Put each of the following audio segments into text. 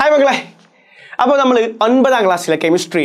Hi, Magalai. Now, we have to do chemistry.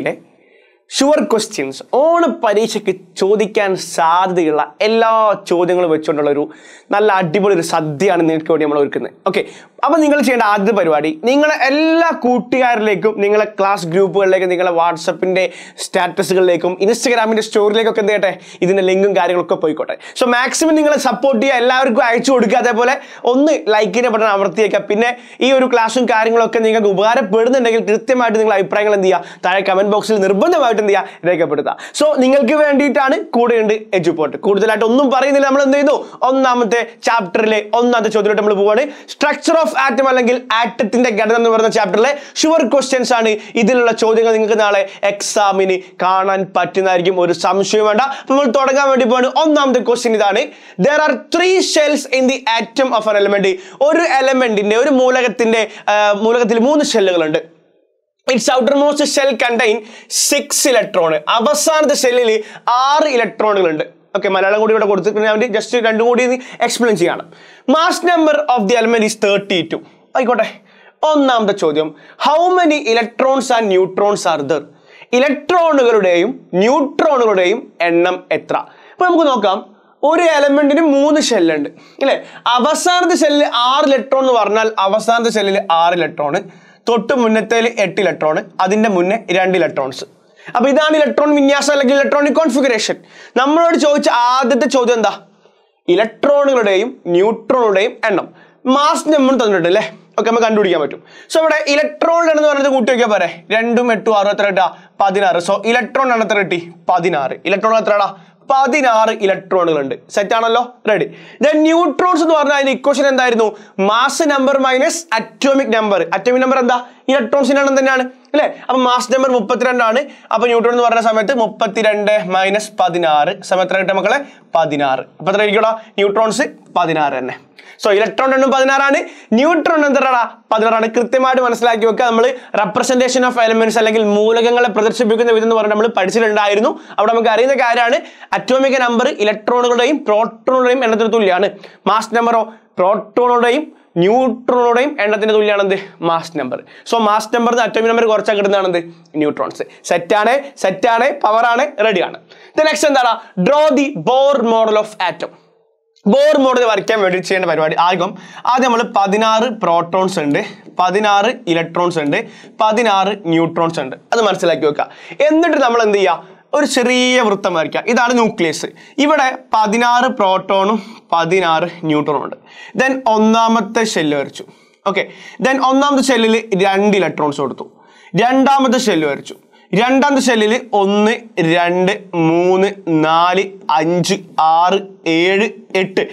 Sure questions. On Parishaki Chodikan Sadila, Ella Chodingal Vichonalaru, Nala Dibur Sadia and Nilkodiamalurkane. Okay, upon Ningle Chand Ada Parvadi, Ningala Ella Kutia Legum, Ningala class group like Ningala WhatsApp in the statistical legum, Instagram in story like a theatre, is in the Lingan Garioka Poikota. So maximum Ningala support the Ellago Ichodicatapole, only like it about an Avartia Capine, even class on carrying Lokaninga Gubara, burden the negative them at the live prangle and the tire comment box in the Rubana. So, Ningle give and detail, code and eduport. Could the latter no parade on Namate chapter lay on the Chodra structure of Atamalangil at the Gadan chapter lay, sure questions are Idilla Choding Kanale, Examini, Kanan, Patinargim or some Shivanda, Pumtoga Dipon on Nam the Kosinidane. There are three shells in the atom of an element. Or element in every Mulagatinde Mulagatil Moon shell. Its outermost shell contains 6 electrons. Avasar the shell 6 electrons. Okay, Malalango just explain. Mass number of the element is 32. I got a on nam the chodium. How many electrons and neutrons are there? Electron neutron enam etra. Now one element in 3 shell. Avasar the shell 6 electrons varnal avasar the shell 6 electrons. Total Munatele 8 electrons, Adinda Munne, 2 electrons. Abidan electron vinyasa like electronic configuration. Number of choice are the Chodanda electron, neutron, and mass number. Okay, I can do it. So, electron and another good together. Rendum to Aratrada, Padinara. So, electron and another Padinara. Electron atrada, Padinara, electron. Satanalo, ready. Then neutrons are the question and there no mass number minus atomic number. Atomic number and the electrons in another. A mass number Mupatrandane, up a neutron or a Samet, Mupatirande minus Padinar, Sametratamacale, Padinar. Patrigula, neutrons, Padinarane. So electron and Padinarane, neutron and the Rada, Padarana Kritimadu and Slag Yokamali, representation of elements like Mulagangala, Protective within the Varnamel, Partial and Ireno, Avamagari, the Kairane, atomic number, electron name, proton name, and the Tuliane, mass number of proton name. Neutron time and the mass number. So mass number the atomic number or neutrons. Set power on ready. The next one draw the Bohr model of atom. Bohr model of atom is the protons and 16 electrons and 16 neutrons and that's like yoga. This is the nucleus. This is 16 proton, 16 neutron. Then, the shell. Okay. Then, the shell is 2 electrons. The shell is 2. The shell is 1, 2, 3, 4, 5, 6, 7, 8.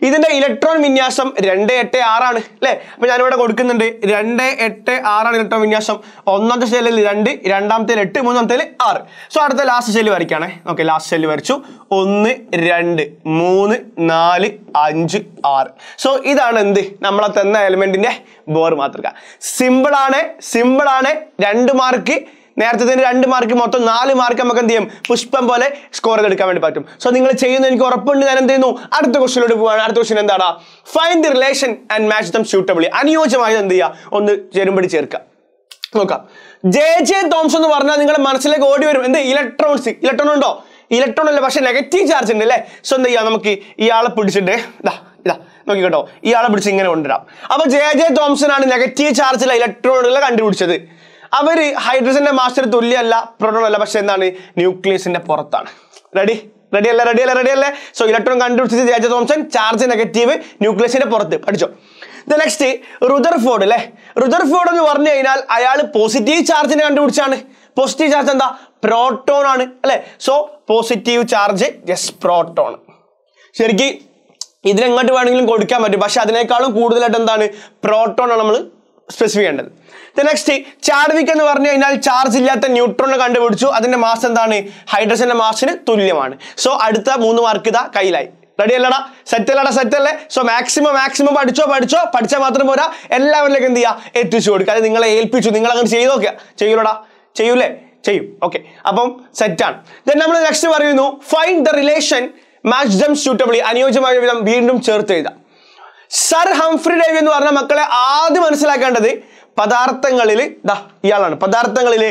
Because this is the electron vinyasam 286 le appo njan ivada kodukunnunde 286 electron vinyasam onnathe shell il 2 randamathe 8 moonamathe 6 so adutha last shell varikane okay last shell varichu 1 2 3 4 5 6 so idana endu nammala thanna element inde Bohr matrika simple aane 2 mark Nertha and Markimoto, Nali Markamakandium, Pushpampole, score the command. So Ningle Chain and Corpund and they know Arthur Shuluan, Arthur Shinandara. Find the relation and match them suitably. And you Jamayandia on the Jeremy Cherka. Look up. J.J. Thomson Varna Ningle Marcel Godium and the electrons, electron negative charge in the lay. So the Yanamaki, Yala puts it there. No, you got all. Our J.J. Thomson and negative charge electron and hydrogen master Tulia, proton, nucleus in the portan. Ready? Ready. So, electron conducts the J.J. Thomson, charge negative, nucleus in the portan. The next day, Rutherford. Rutherford on the one day, I positive charge in the positive charge and the proton. So, positive charge, yes, proton. Sheriki, either one go to Kamadi Bashadinaka, Kudu, proton. Specific. The next thing, Chadwick and Varna charge the neutron and the mass and the hydrogen mass in Tuliaman. So Aditha Munuarkida Kailai. So maximum Padicha and level like in the attitude. Okay, above set down. Then number next find the relation, match them suitably, and you beat them. Sir Humphrey Davy and Varna Makala are the Mansalakan day, പദാർത്ഥങ്ങളിൽ ദാ ഇയാളാണ് പദാർത്ഥങ്ങളിൽ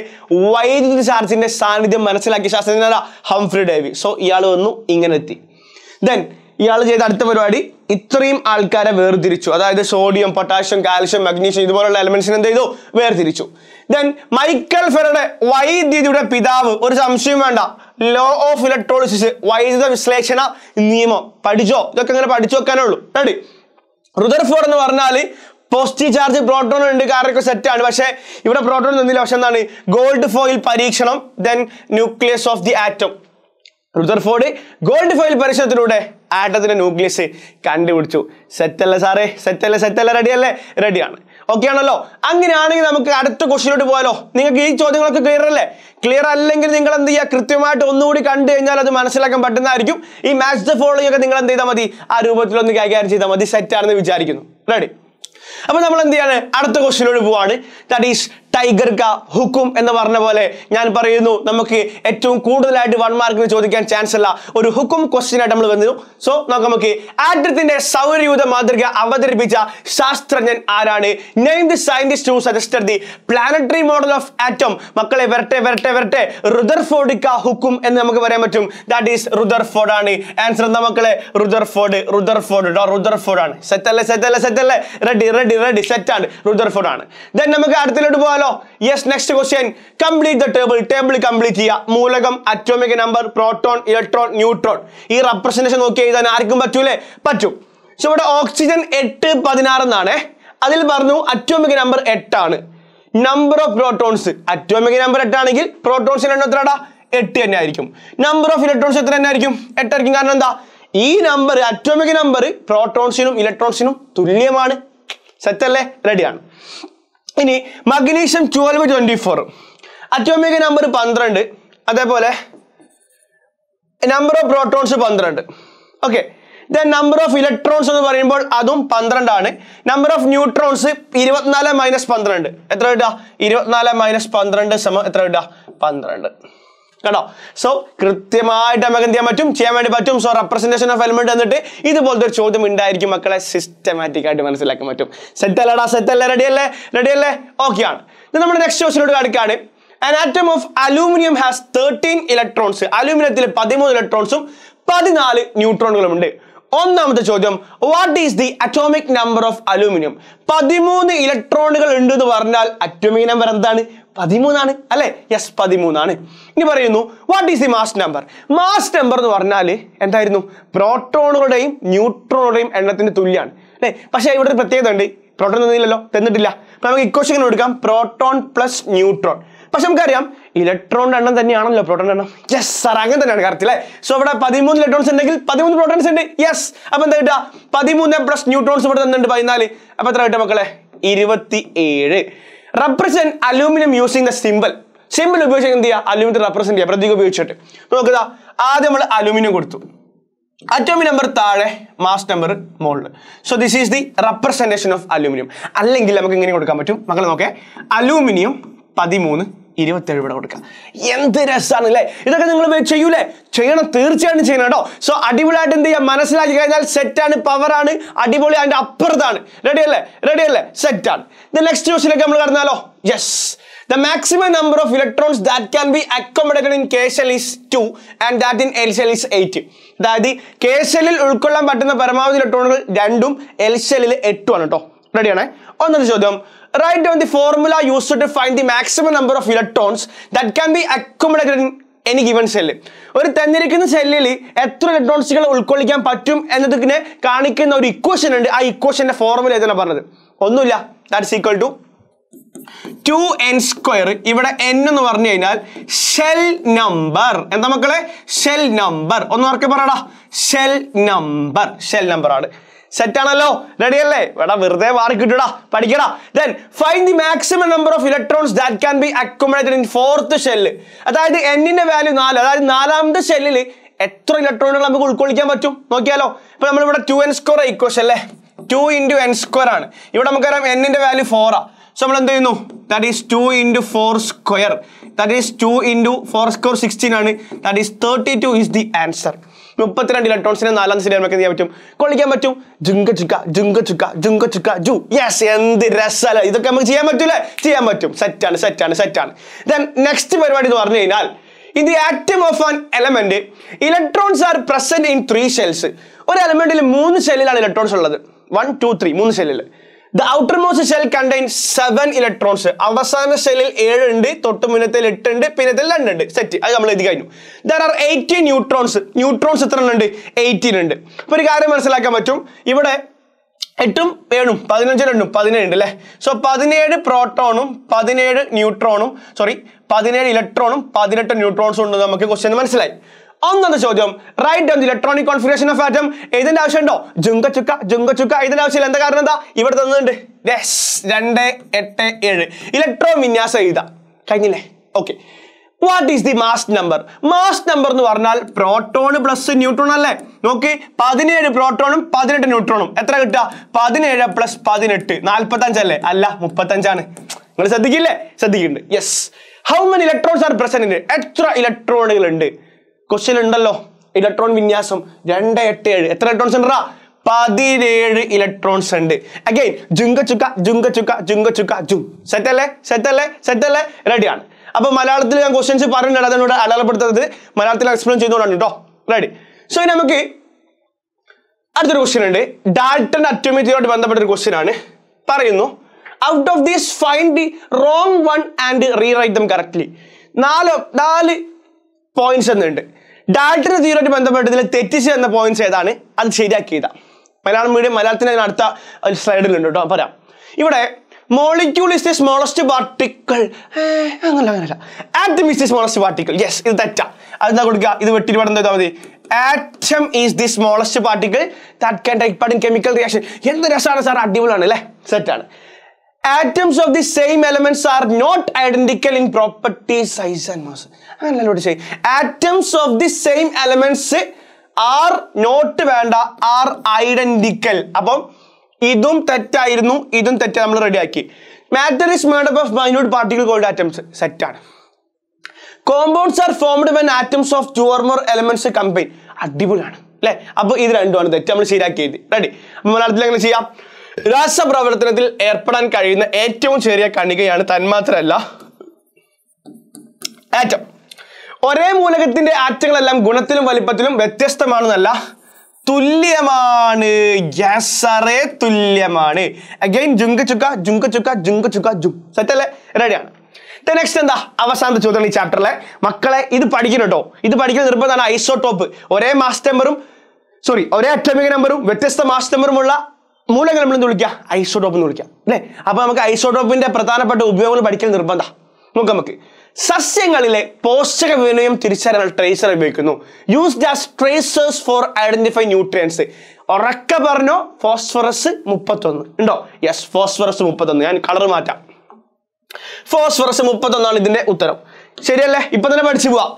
വൈദ്യുതി ചാർജിന്റെ സാന്നിധ്യം മനസ്സിലാക്കിയ ശാസ്ത്രജ്ഞനാണ് Humphrey Davy. So ഇയാൾ വന്നു ഇങ്ങനെ എത്തി. ദെൻ ഇയാൾ ചെയ്ത അടുത്ത പരിപാടി ഇത്രയും ആൾക്കാരെ വേർതിരിച്ചു. അതായത് സോഡിയം, പൊട്ടാഷ്യം, കാൽഷ്യം, മഗ്നീഷ്യം ഇതുപോലുള്ള എലമെന്റ്സിനെ എന്ത് ചെയ്തു? വേർതിരിച്ചു. ദെൻ മൈക്കൽ ഫെരഡെ വൈദ്യുതിയുടെ പിതാവ്, ഒരു സംശയം വേണ്ട, ലോ ഓഫ് ഇലക്ട്രോളിസിസ്, വൈദ്യുത വിശ്ലേഷണ നിയമം പഠിച്ചോ? ഇതൊക്കെ ഇങ്ങനെ പഠിച്ചു വെക്കാനുള്ളൂ. റെഡി? റുദർഫോർഡ് എന്ന് പറഞ്ഞാൽ പോസിറ്റീവ് ചാർജ് പ്രോട്ടോൺ ഉണ്ട്, കാരണമൊക്കെ സെറ്റാണ്. പക്ഷേ ഇവിടെ പ്രോട്ടോൺ തന്നില്ല. പക്ഷെ എന്താണ്? ഗോൾഡ് ഫോയിൽ പരീക്ഷണം, then nucleus of the atom. Rutherford gold foil പരീക്ഷണത്തിലൂടെ ആറ്റത്തിന്റെ ന്യൂക്ലിയസ് കണ്ടുപിടിച്ചു. സെറ്റല്ലേ സാറേ? സെറ്റല്ലേ? സെറ്റല്ലേ? റെഡിയല്ലേ? റെഡിയാണ്. ഓക്കെ ആണല്ലോ? അങ്ങനെയാണെങ്കിൽ നമുക്ക് അടുത്ത ക്വസ്റ്റിലോട്ട് പോയാലോ? നിങ്ങൾക്ക് ഈ ചോദ്യങ്ങളൊക്കെ ക്ലിയർ അല്ലേ? ക്ലിയർ അല്ലെങ്കിൽ നിങ്ങൾ എന്ത് ചെയ്യുക? കൃത്യമായിട്ട് ഒന്നുകൂടി കണ്ടു കഴിഞ്ഞാൽ അത് മനസ്സിലാക്കാൻ പറ്റുന്നതായിരിക്കും. ഈ മാച്ച് ദ ഫോളോയിങ് ഒക്കെ നിങ്ങൾ എന്ത് ചെയ്താൽ മതി? ആ രൂപത്തിലൊന്ന് കൈകാര്യം ചെയ്താൽ മതി. സെറ്റാണെന്ന് വിചാരിക്കുന്നു. റെഡി? അപ്പൊ നമ്മൾ എന്ത് ചെയ്യാണ്? അടുത്ത ക്വസ്റ്റിനോട് പോവാണ്. ദാറ്റ് ഈസ് ടൈഗർ കാ ഹുക്കും എന്ന് പറഞ്ഞ പോലെ ഞാൻ പറയുന്നു, നമുക്ക് ഏറ്റവും കൂടുതലായിട്ട് 1 മാർക്കിന് ചോദിക്കാൻ ചാൻസ് ഉള്ള ഒരു ഹുക്കും ക്വസ്റ്റ്യൻ ആയിട്ട് നമ്മൾ വന്നു. സോ നമുക്ക് ആറ്റത്തിന്റെ സൗരയൂഥ മാതൃക അവതരിപ്പിച്ച ശാസ്ത്രജ്ഞൻ ആരാണ്? Name the scientist who suggested the planetary model of atom. മക്കളെ വരട്ടെ വരട്ടെ വരട്ടെ. റുദർഫോർഡ് കാ ഹുക്കും എന്ന് നമുക്ക് പറയാൻ പറ്റും. ദാറ്റ് ഈസ് റുദർഫോർഡ് ആണ് ആൻസർ. എന്താ മക്കളെ? റുദർഫോർഡ്. റുദർഫോർഡ് ആണ്. സെറ്റല്ലേ? സെറ്റല്ലേ? സെറ്റല്ലേ? റെഡി? റെഡി? റെഡി. സെറ്റാണ്. റുദർഫോർഡ് ആണ്. ദെൻ നമുക്ക് അടുത്തിലോട്ട് പോകാം. Yes, next question. Complete the table. Table complete kiya. മൂലകം, atomic number, proton, electron, neutron. ഈ representation നോക്കി എഴുതാൻ ആർക്കും പറ്റൂലേ? പറ്റും. സോ ഇവിടെ ഓക്സിജൻ 8, 16 എന്നാണ്. അതിൽ പറഞ്ഞു atomic number 8 ആണ്. Number of protons, atomic number 8 ആണെങ്കിൽ പ്രോട്ടോൺസിന്റെ എണ്ണം എത്രടാ? 8 തന്നെ ആയിരിക്കും. Number of electrons എത്ര തന്നെ ആയിരിക്കും? 8 ആയിരിക്കും. കാരണം എന്താ? ഈ നമ്പർ, atomic number, പ്രോട്ടോൺസിനും ഇലക്ട്രോൺസിനും തുല്യമാണ്. സെറ്റല്ലേ? റെഡിയാണ്. ഇനി മഗ്നീഷ്യം 12, 24, അറ്റോമിക് നമ്പർ 12, അതേപോലെ number of protons 12. Okay. Then number of electrons എന്ന് പറയുമ്പോൾ അതും 12 ആണ്. Number of neutrons 24 - 12. എത്ര കിട്ടുക? 24 - 12 = 12. കേട്ടോ? സോ കൃത്യമായിട്ട് നമുക്ക് എന്ത് ചെയ്യാൻ പറ്റും? ചെയ്യാൻ വേണ്ടി പറ്റും. സോ റെപ്രസെന്റേഷൻ ഓഫ് എലമെന്റ് എന്നിട്ട് ഇതുപോലത്തെ ഒരു ചോദ്യം ഉണ്ടായിരിക്കും. മക്കളെ സിസ്റ്റമാറ്റിക് ആയിട്ട് മനസ്സിലാക്കാൻ പറ്റും. സെറ്റല്ലടാ? സെറ്റല്ലേ? റെഡിയല്ലേ? റെഡിയല്ലേ? ഓക്കെ ആണ്. ഇത് നമ്മുടെ നെക്സ്റ്റ് ക്വസ്റ്റിനോട് കാണിക്കാണ്. An atom of aluminium has 13 electrons. അലൂമിനിയത്തിൽ 13 ഇലക്ട്രോൺസും 14 ന്യൂട്രോണുകളും ഉണ്ട്. ഒന്നാമത്തെ ചോദ്യം, what is the atomic number of aluminium? 13 ഇലക്ട്രോണുകൾ ഉണ്ട് എന്ന് പറഞ്ഞാൽ അറ്റോമിക് നമ്പർ എന്താണ്? 13 ആണ് അല്ലെ? യെസ്, 13 ആണ്. ഇനി പറയുന്നു, what is the mass number? Mass number എന്ന് പറഞ്ഞാൽ എന്തായിരുന്നു? പ്രോട്ടോണുകളുടെയും ന്യൂട്രോണുകളുടെയും എണ്ണത്തിന് തുല്യമാണ് അല്ലെ? പക്ഷേ ഇവിടെ ഒരു പ്രത്യേകത ഉണ്ട്. പ്രോട്ടോൺ തന്നില്ലല്ലോ, തന്നിട്ടില്ല. അപ്പൊ നമുക്ക് ഇക്വേഷൻ എടുക്കാം, പ്രോട്ടോൺ പ്ലസ് ന്യൂട്രോൺ. പക്ഷെ നമുക്കറിയാം ഇലക്ട്രോണിന്റെ എണ്ണം തന്നെയാണല്ലോ പ്രോട്ടോണിന്റെ എണ്ണം. യെസ് സാർ, അങ്ങനെ തന്നെയാണ് കറക്റ്റ് അല്ലേ? സോ ഇവിടെ 13 ഇലക്ട്രോൺസ് ഉണ്ടെങ്കിൽ 13 പ്രോട്ടോൺസ് ഉണ്ട്. യെസ്. അപ്പൊ എന്താ കിട്ടുക? 13 പ്ലസ് ന്യൂട്രോൺസ് ഇവിടെ തന്നിട്ടുണ്ട് 14. അപ്പൊ എത്ര കിട്ടുക മക്കളെ? 27. Represent aluminium using the simple. Simple ഉപയോഗിച്ച് എന്ത് ചെയ്യുക? അലൂമിനിയം റെപ്രസെന്റ് ചെയ്യുക, പ്രതീകം ഉപയോഗിച്ചിട്ട്. നോക്കുക, ആദ്യം നമ്മൾ അലൂമിനിയം കൊടുത്തു, അറ്റോമിക് നമ്പർ താഴെ, മാസ് നമ്പർ മോളിൽ. So this is the representation of aluminium. അല്ലെങ്കിൽ നമുക്ക് ഇങ്ങനെ കൊടുക്കാൻ പറ്റും മക്കളെ. നോക്കേ, അലൂമിനിയം 13, 27 ഇവിടെ കൊടുക്കാം. എന്ത് രസമാണ് അല്ലേ? ഇതൊക്കെ നിങ്ങൾ ചെയ്യൂലേ? ചെയ്യണം, തീർച്ചയായിട്ടും ചെയ്യണം കേട്ടോ. സോ അടിപൊളിയായിട്ട് എന്ത് ചെയ്യുക? മനസ്സിലാക്കി കഴിഞ്ഞാൽ സെറ്റാണ്, പവറാണ്, അടിപൊളി, അതിൻ്റെ അപ്പുറത്താണ്. റെഡി അല്ലേ? റെഡി അല്ലേ? സെറ്റാണ്. നെക്സ്റ്റ് ക്വസ്റ്റിലേക്ക് നമ്മൾ കടന്നാലോ? Yes. The maximum number of electrons that can be accommodated in K shell is 2 and that in L shell is 8. അതായത് K shellൽ ഉൾക്കൊള്ളാൻ പറ്റുന്ന പരമാവധി ഇലക്ട്രോണുകൾ 2-ഉം L shellൽ 8-ഉം ആണ് കേട്ടോ. റെഡിയാണേ? ഒന്നൊരു ചോദ്യം, write down the formula used to find the maximum number of electrons that can be accommodated in any given cell. ഒരു തന്നിരിക്കുന്ന സെല്ലിൽ എത്ര ഇലക്ട്രോൺസുകൾ ഉൾക്കൊള്ളിക്കാൻ പറ്റും എന്നതിനെ കാണിക്കുന്ന ഒരു ഇക്വേഷൻ ഉണ്ട്. ആ ഇക്വേഷന്റെ ഫോർമുല ഏതാണ് പറഞ്ഞത്? ഒന്നുമില്ല. That's equal to 2n². ഇവിടെ n എന്ന് പറഞ്ഞു കഴിഞ്ഞാൽ ഷെൽ നമ്പർ. എന്താ മക്കളെ? Shell number. ഒന്ന് ഓർക്കെ പറയടാ, ഷെൽ നമ്പർ. ഷെൽ നമ്പർ ആണ്. സെറ്റാണല്ലോ? റെഡിയല്ലേ? വേടാ, വെറുതെ മാറി കിട്ടൂടാ, പഠിക്കടാ. Then find the maximum number of electrons that can be accommodated in 4th shell. അതായത് എന്നിന്റെ വാല്യൂ 4. അതായത് 4-മത്തെ ഷെല്ലിൽ എത്ര ഇലക്ട്രോണുകൾ നമുക്ക് ഉൾക്കൊള്ളിക്കാൻ പറ്റും? നോക്കിയാലോ? ഇപ്പൊ നമ്മളിവിടെ 2n² ഇക്വേഷൻ അല്ലേ? 2 × n² ആണ്. ഇവിടെ നമുക്കറിയാം എന്നിന്റെ വാല്യൂ 4 ആണ്. സോ നമ്മൾ എന്ത് ചെയ്യുന്നു? That is 2 × 4². ദാറ്റ് ഈസ് 2 × 4² 16 ആണ്. That is 32 is the answer. 32 ഇലക്ട്രോൺസിനെ നാലാം സ്ഥിരീകരണം ചെയ്യാൻ പറ്റും. കൊള്ളിക്കാൻ പറ്റും. ജുങ്ക ചുക്ക ജുങ്ക ചുക്ക ജുങ്ക ചുക്ക ജു. യെസ്, എന്ത് രസമല്ലേ? ഇതൊക്കെ നമുക്ക് ചെയ്യാൻ പറ്റൂലേ? ചെയ്യാൻ പറ്റും. സെറ്റാണ് സെറ്റാണ് സെറ്റാണ്. ദെൻ നെക്സ്റ്റ് പരിപാടി എന്ന് പറഞ്ഞു കഴിഞ്ഞാൽ in the atom of an element electrons are present in 3 shells. ഒരു എലമെന്റിൽ 3 ഷെല്ലിലാണ് ഇലക്ട്രോൺസ് ഉള്ളത്. 1 2 3 3 ഷെല്ലിൽ. The outermost shell contains 7 electrons. അവസാന ഷെല്ലിൽ 7 ഉണ്ട്, തൊട്ട് മുന്നത്തിൽ 8 ഉണ്ട്, പിന്നത്തിൽ 2 ഉണ്ട്. സെറ്റ്. അത് നമ്മൾ എഴുതി കഴിഞ്ഞു. There are 18 neutrons. ന്യൂട്രോൺസ് എത്ര ഉണ്ട്? 18 ഉണ്ട്. അപ്പോൾ ഒരു കാര്യം മനസ്സിലാക്കാൻ പറ്റും, ഇവിടെ 8 ഉം 7 ഉം 15 ഉണ്ട് അല്ലേ? സോ 17 പ്രോട്ടോണും 17 ന്യൂട്രോണും സോറി 17 ഇലക്ട്രോണും 18 ന്യൂട്രോൺസും ഉണ്ട്. നമുക്ക് ക്വസ്റ്റ്യൻ മനസ്സിലായി. ഒന്നാമത്തെ ചോദ്യം, write down the electronic configuration of atom. ഇതിന്റെ ആവശ്യമുണ്ടോ? ജുങ്ക ചുക്ക ഇതിന്റെ ആവശ്യമില്ല. എന്താ കാരണം? എന്താ ഇവിടെ തന്നിട്ടുണ്ട്? 2, 8, 7 ഇലക്ട്രോൺ വിന്യാസം എഴുതാം. കഴിഞ്ഞില്ലേ? Okay. What is the mass number? Mass number എന്ന് പറഞ്ഞാൽ പ്രോട്ടോൺ പ്ലസ് ന്യൂട്രോൺ അല്ലേ? നോക്കി, 17 പ്രോട്ടോണും 18 ന്യൂട്രോണും എത്ര കിട്ടുക? 17 പ്ലസ് 18 45 അല്ലേ? അല്ല, 35 ആണ്. നിങ്ങൾ ശ്രദ്ധിക്കില്ലേ? ശ്രദ്ധിക്കുന്നുണ്ട്. Yes. How many electrons are present? എത്ര ഇലക്ട്രോണുകൾ ഉണ്ട്? ക്വസ്റ്റ്യൻ ഉണ്ടല്ലോ, ഇലക്ട്രോൺ വിന്യാസം 2, 8, 7 എത്ര ഇലക്ട്രോൺസ് ഉണ്ടാ? 17 ഇലക്ട്രോൺസ് ഉണ്ട്. അഗൈൻ ജുങ്ക ചുക്ക ജുങ്ക ചുക്ക ജുങ്ക ചുക്ക ജു. സെറ്റല്ലേ? സെറ്റല്ലേ? റെഡിയാണ്. അപ്പൊ മലയാളത്തിൽ ഞാൻ ക്വസ്റ്റ്യൻസ് പറഞ്ഞിട്ടുണ്ട്, അതിനോട് അടയാളപ്പെടുത്തത് മലയാളത്തിൽ എക്സ്പ്ലെയിൻ ചെയ്തുകൊണ്ടാണ് കേട്ടോ. റെഡി. സോ നമുക്ക് അടുത്തൊരു ക്വസ്റ്റ്യൻ ഉണ്ട്. ഡാൽട്ടൺ അറ്റോമിറ്റിയോട് ബന്ധപ്പെട്ടൊരു ക്വസ്റ്റ്യൻ ആണ്. പറയുന്നു, out of these find the wrong one and rewrite them correctly. 4 points എന്നുണ്ട്. ഡാൽട്ടൺ തിയറിയോട് ബന്ധപ്പെട്ടതിൽ തെറ്റിച്ച് തന്ന പോയിന്റ്സ് ഏതാണ്? അത് ശരിയാക്കിയതാ. മലയാളം മീഡിയം മലയാളത്തിന് അടുത്ത സ്ലൈഡിലുണ്ട് കേട്ടോ, പറയാം. ഇവിടെ molecule is the smallest particle. അങ്ങനല്ല, atom is the smallest particle. Yes, ഇത് തെറ്റാ. അതെന്താ കൊടുക്കുക? ഇത് വെട്ടിട്ട് പറഞ്ഞത് മതി. Atom is the smallest particle that can take part in chemical reaction. എന്ത് രസമാണ് സാർ, അടിപൊളിയാണ് അല്ലേ? സെറ്റാണ്. Atoms of the same elements are not identical in properties, size and mass. അങ്ങനല്ല ഇവിടെ ചെയ്യും. Atoms of the same elements are not വേണ്ട, are identical. അപ്പം ഇതും തെറ്റായിരുന്നു, ഇതും തെറ്റ. നമ്മൾ റെഡിയാക്കി. Matter is made of minute particle called atoms. സെറ്റാണ്. Compounds are formed when atoms of 2 or more elements combine. അടിപൊളിയാണ് അല്ലേ? അപ്പോൾ ഇത് രണ്ടുമാണ് തെറ്റ്, നമ്മൾ ശരിയാക്കിയത്. റെഡി. മലയാളത്തിൽ എങ്ങനെ ചെയ്യാം? രാസപ്രവർത്തനത്തിൽ ഏർപ്പെടാൻ കഴിയുന്ന ഏറ്റവും ചെറിയ കണികയാണ് തന്മാത്രയല്ല ആറ്റം. ഒരേ മൂലകത്തിന്റെ ആറ്റങ്ങളെല്ലാം ഗുണത്തിലും വലിപ്പത്തിലും വ്യത്യസ്തമാണെന്നല്ല, തുല്യമാണ്. യെസ് സാറേ, തുല്യമാണ്. അഗൈൻ ജുങ്ക ചുക്ക ജുങ്ക ചുക്ക ജുങ്ക ചുക്ക ജു. സെറ്റല്ലേ? റെഡിയാണ്. നെക്സ്റ്റ് എന്താ? അവസാനത്തെ ചോദ്യമാണ് ഈ ചാപ്റ്ററിലെ. മക്കളെ ഇത് പഠിക്കണം കേട്ടോ. ഇത് പഠിക്കുന്ന നിർബന്ധമാണ്. ഐസോടോപ്പ്, ഒരേ മാസ് നമ്പറും സോറി ഒരേ അറ്റോമിക് നമ്പറും വ്യത്യസ്ത മാസ് നമ്പറുമുള്ള മൂലകങ്ങൾ നമ്മൾ എന്ത് വിളിക്കുക? ഐസോടോപ്പ് എന്ന് വിളിക്കാം അല്ലേ? അപ്പൊ നമുക്ക് ഐസോടോപ്പിന്റെ പ്രധാനപ്പെട്ട ഉപയോഗങ്ങൾ പഠിക്കൽ നിർബന്ധ. നമുക്ക് സസ്യങ്ങളിലെ പോഷക വിനിമയം തിരിച്ചറിയാൻ ട്രേസർ ഉപയോഗിക്കുന്നു. Used as tracers for identify nutrients. ഉറക്കെ പറഞ്ഞോ, ഫോസ്ഫറസ് 31 ഉണ്ടോ? യെസ്, ഫോസ്ഫറസ് 31. ഞാൻ കളർ മാറ്റാം. ഫോസ്ഫറസ് 31 ആണ് ഇതിന്റെ ഉത്തരം. ശരിയല്ലേ? ഇപ്പൊ തന്നെ പഠിച്ചു പോവാം.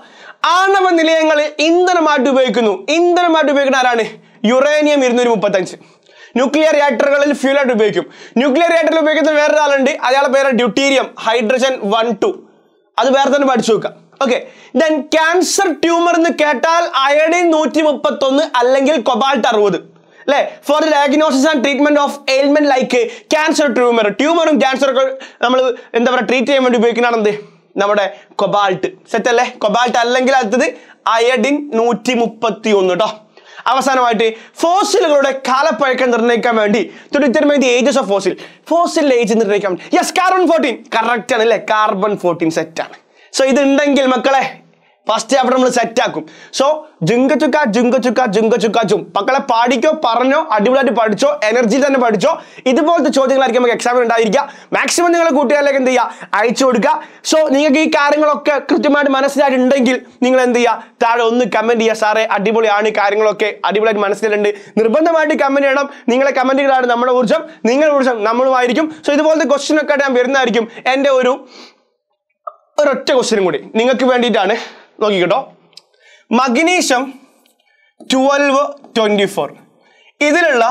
ആണവ നിലയങ്ങളിൽ ഇന്ധനമായിട്ട് ഉപയോഗിക്കുന്നു. ഇന്ധനമായിട്ട് ഉപയോഗിക്കുന്ന ആരാണ്? യുറേനിയം 235. ന്യൂക്ലിയർ റിയാക്ടറുകളിൽ ഫ്യൂലായിട്ട് ഉപയോഗിക്കും. ന്യൂക്ലിയർ റിയാക്ടറിൽ ഉപയോഗിക്കുന്ന വേറൊരാളുണ്ട്, അയാളുടെ പേര് ഡ്യൂട്ടീരിയം, ഹൈഡ്രജൻ 1, 2. അത് വേറെ തന്നെ പഠിച്ചു നോക്കാം. ഓക്കെ. ദെൻ ക്യാൻസർ ട്യൂമർ എന്ന് കേട്ടാൽ അയഡിൻ 131 അല്ലെങ്കിൽ കൊബാൾട്ട് 60 അല്ലേ? For the diagnosis and treatment of ailment like cancer tumour. ട്യൂമറും ക്യാൻസറൊക്കെ നമ്മൾ എന്താ പറയുക, ട്രീറ്റ് ചെയ്യാൻ വേണ്ടി ഉപയോഗിക്കുന്നതാണ് എന്ത്? നമ്മുടെ കൊബാൾട്ട്. സെറ്റല്ലേ? കൊബാൾട്ട് അല്ലെങ്കിൽ അടുത്തത് അയഡിൻ 131 കേട്ടോ. അവസാനമായിട്ട് ഫോസിലുകളുടെ കാലപ്പഴക്കം നിർണ്ണയിക്കാൻ വേണ്ടി ഏജസ് ഓഫ് ഫോസിൽ, ഫോസിലിന്റെ ഏജ് നിർണ്ണയിക്കാൻ വേണ്ടി യെസ് കാർബൺ 14. കറക്റ്റ് ആണ് അല്ലേ? കാർബൺ 14 സെറ്റാണ്. സോ ഇതുണ്ടെങ്കിൽ മക്കളെ ഫസ്റ്റ് അവിടെ നമ്മൾ സെറ്റാക്കും. സോ ജുങ്ക ചുക്ക ജുങ്ക ചുക്ക ജുങ്ക ചുക്ക ജും. മക്കളെ പാടിക്കോ, പറഞ്ഞോ, അടിപൊളിയായിട്ട് പഠിച്ചോ, എനർജി തന്നെ പഠിച്ചോ. ഇതുപോലത്തെ ചോദ്യങ്ങളായിരിക്കും നമുക്ക് എക്സാമിന് ഉണ്ടായിരിക്കുക. മാക്സിമം നിങ്ങൾ കൂട്ടുകാരിലേക്ക് എന്ത് ചെയ്യുക? അയച്ചു കൊടുക്കുക. സോ നിങ്ങൾക്ക് ഈ കാര്യങ്ങളൊക്കെ കൃത്യമായിട്ട് മനസ്സിലായിട്ടുണ്ടെങ്കിൽ നിങ്ങൾ എന്ത് ചെയ്യുക? താഴെ ഒന്ന് കമന്റ് ചെയ്യുക. സാറേ അടിപൊളിയാണ്, കാര്യങ്ങളൊക്കെ അടിപൊളിയായിട്ട് മനസ്സിലായിട്ടുണ്ട്. നിർബന്ധമായിട്ട് കമന്റ് ചെയ്യണം. നിങ്ങളെ കമന്റുകളാണ് നമ്മുടെ ഊർജ്ജം, നിങ്ങളുടെ ഊർജ്ജം നമ്മളുമായിരിക്കും. സോ ഇതുപോലത്തെ ക്വസ്റ്റ്യൻ ഒക്കെ ഞാൻ വരുന്നതായിരിക്കും. എൻ്റെ ഒരൊറ്റ ക്വസ്റ്റ്യനും കൂടി നിങ്ങൾക്ക് വേണ്ടിയിട്ടാണ്. നോക്കിക്കോട്ടോ. മഗ്നീഷ്യം 1224 ഇതിലുള്ള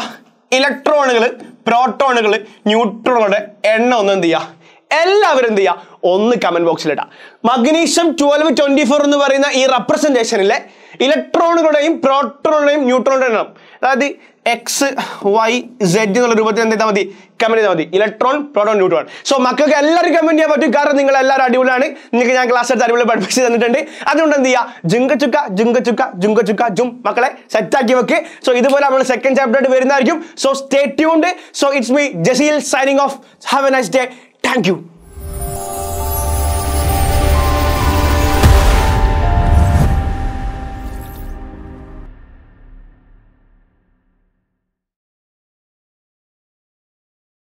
ഇലക്ട്രോണുകൾ, പ്രോട്ടോണുകൾ, ന്യൂട്രോണുകളുടെ എണ്ണം ഒന്ന് എന്ത് ചെയ്യുക? എല്ലാവരും എന്ത് ചെയ്യുക? ഒന്ന് കമന്റ് ബോക്സിലിടാം. മഗ്നീഷ്യം 1224 എന്ന് പറയുന്ന ഈ റെപ്രസെന്റേഷനിലെ ഇലക്ട്രോണുകളുടെയും പ്രോട്ടോണുകളുടെയും ന്യൂട്രോണിന്റെ എണ്ണം അതായത് എക്സ് വൈ സെഡ് എന്നുള്ള രൂപത്തിൽ എന്ത് ചെയ്താൽ മതി കമന്റ് ചെയ്താൽ മതി ഇലക്ട്രോൺ പ്രോട്ടോൺ ന്യൂട്രോൺ സോ മക്കൾക്ക് എല്ലാവരും കമന്റ് ചെയ്യാൻ പറ്റും കാരണം നിങ്ങൾ എല്ലാവരും അടിപൊളിയാണ് നിങ്ങൾക്ക് ഞാൻ ക്ലാസ് എടുത്ത് അടിപൊളി പഠിപ്പിച്ച് തന്നിട്ടുണ്ട് അതുകൊണ്ട് എന്ത് ചെയ്യുക ജിങ്കച്ചുക്ക ജിങ്കച്ചുക്ക ജിങ്കച്ചുക്ക ജും മക്കളെ സെറ്റാക്കി വെക്ക് സോ ഇതുപോലെ നമ്മൾ സെക്കൻഡ് ചാപ്റ്ററായിട്ട് വരുന്നതായിരിക്കും so stay tuned so it's me Jaseel signing off have a nice day thank U